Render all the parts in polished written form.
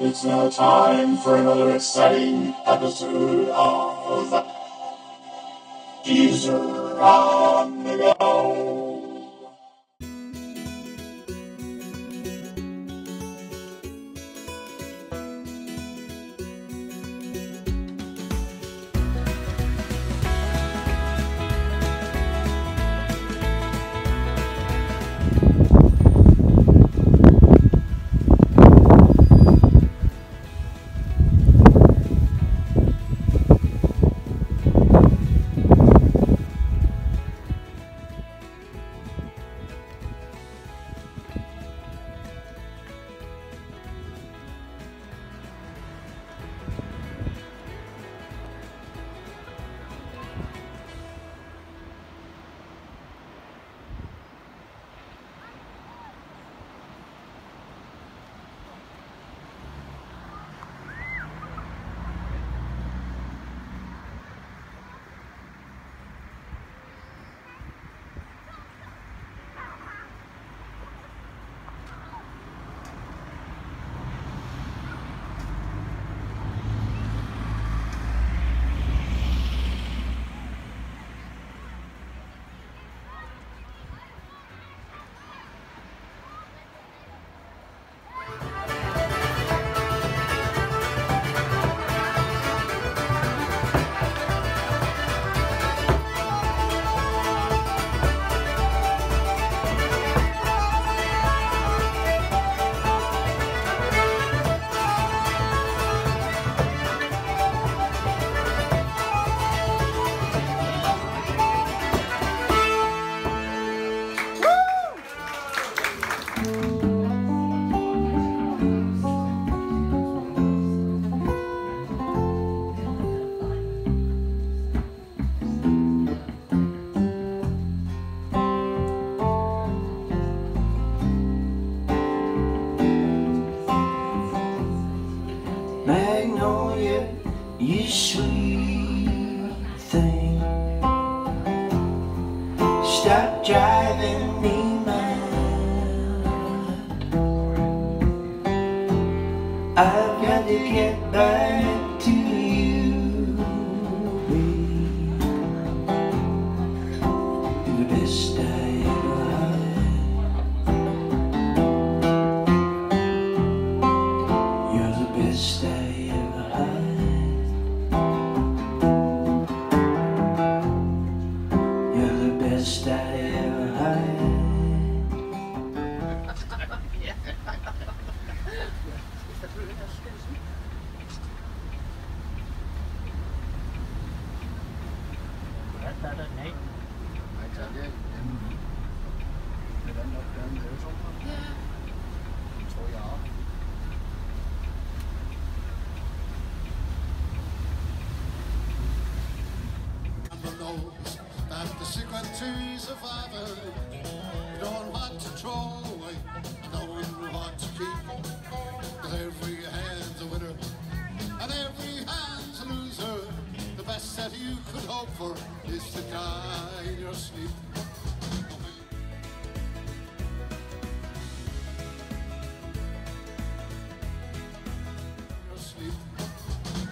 It's now time for another exciting episode of Geezer on the Go. You sweet thing, stop driving me mad. I've got to get back to you, babe. You're the best I ever had. You're the best I ever had. That's the secret to survival. Knowing what to throw away, knowing what to keep. Cause every hand's a winner, and every hand's a loser. The best that you could hope for is to die in your sleep.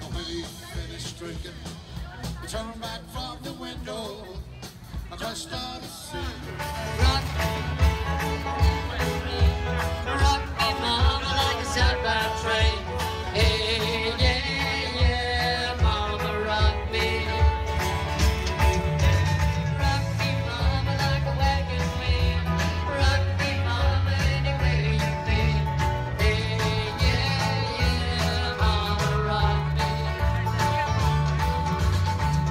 When you finish drinking, you turn back from the window. I just started singing. Rock me, rock me, mama, like a southbound train. Hey, yeah, yeah, mama, rock me. Rock me, mama, like a wagon wheel. Rock me, mama, anywhere you feel. Hey, yeah, yeah, mama, rock me.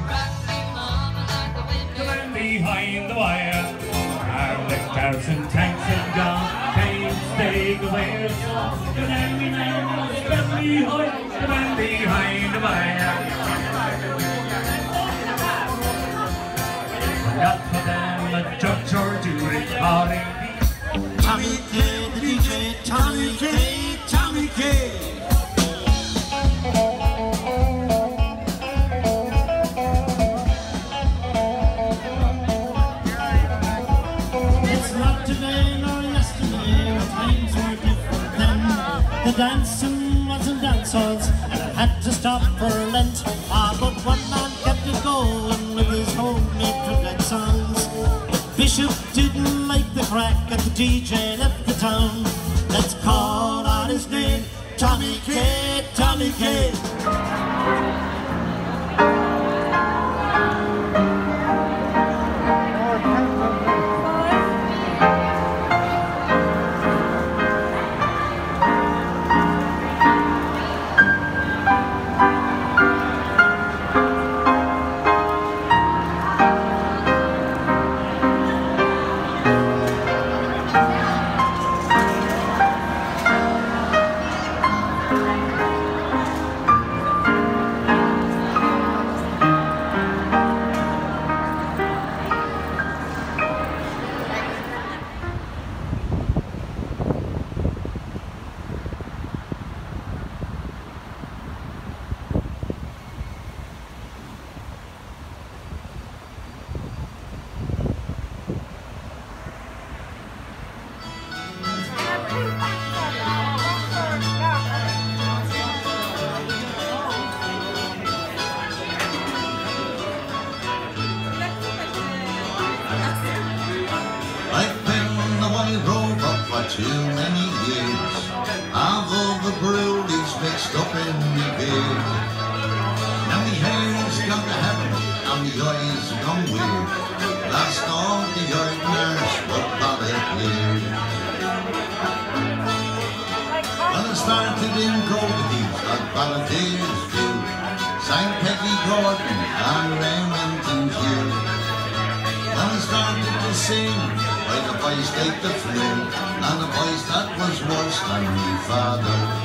Rock me, mama, like a window. Come behind the wire, our lick cars and tanks and guns. Take away the song, the man behind the wire. Not for them a church or duty party. Tommy K, the DJ, Tommy K, Tommy K. The dancing was dance halls, and I had to stop for Lent. Ah, but one man kept it going with his homemade bootleg songs. The bishop didn't like the crack, and the DJ left the town. Let's call out his name, Tommy K, Tommy K. Too many years, I've all the brewers mixed up in the beer. Now the hair's gone to heaven and the eyes are gone weird. Last all the young nurse will bother clear. Well, I started in Copenhagen like balladeers do, Saint Peggy Gordon and Raymond Hugh. When I started to sing, the boys take the flu, and the boys that was worse than me father.